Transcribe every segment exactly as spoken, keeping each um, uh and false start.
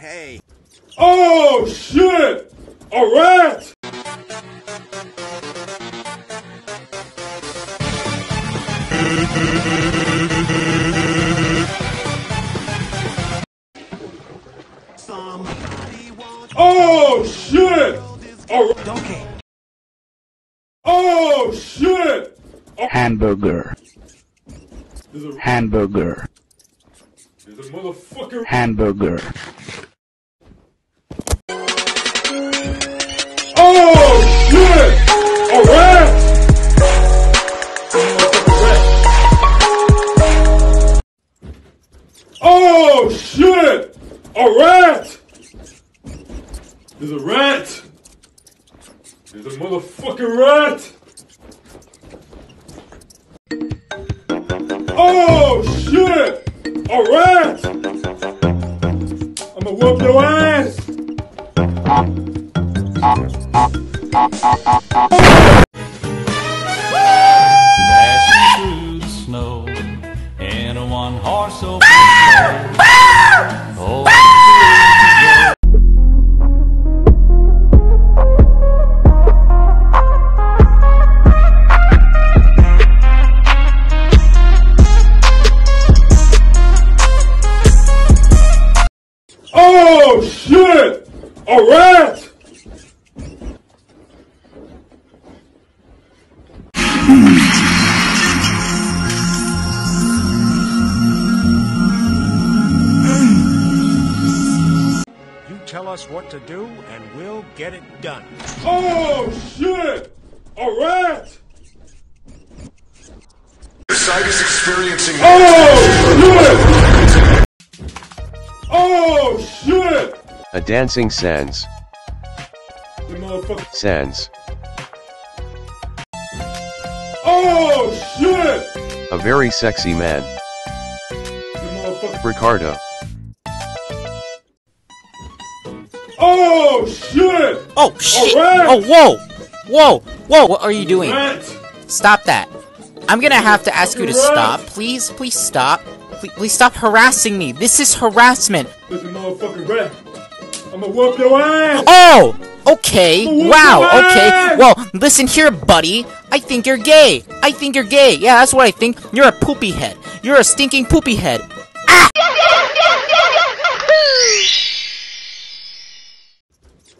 hey. Oh, shit! A rat! Oh, shit! A okay. Oh, shit! A hamburger. A hamburger. A motherfucker. Hamburger. Oh, shit! A rat! Oh, shit! A rat! There's a rat! There's a motherfucking rat! Oh, shit! A rat! I'ma whoop your ass! Dashing through the snow in a one-horse open sleigh. Oh shit! A rat! You tell us what to do and we'll get it done. Oh shit! A rat! The site is experiencing. Oh shit! Oh shit! A dancing Sans. Sans. Oh shit! A very sexy man. Ricardo. Oh shit! Oh shit! Oh whoa! Whoa! Whoa! What are you doing? Stop that! I'm gonna have to ask you to stop. Please, please stop. Please, please stop harassing me. This is harassment. This is motherfucking rat. I'ma whoop your ass. Oh, okay. Wow. Okay. Well, listen here, buddy. I think you're gay. I think you're gay. Yeah, that's what I think. You're a poopy head. You're a stinking poopy head. Ah!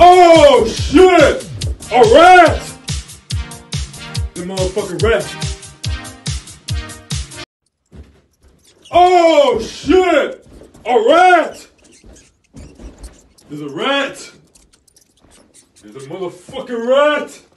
Oh shit! A rat! The motherfucking rat! Oh shit! A rat! There's a rat! There's a motherfucking rat!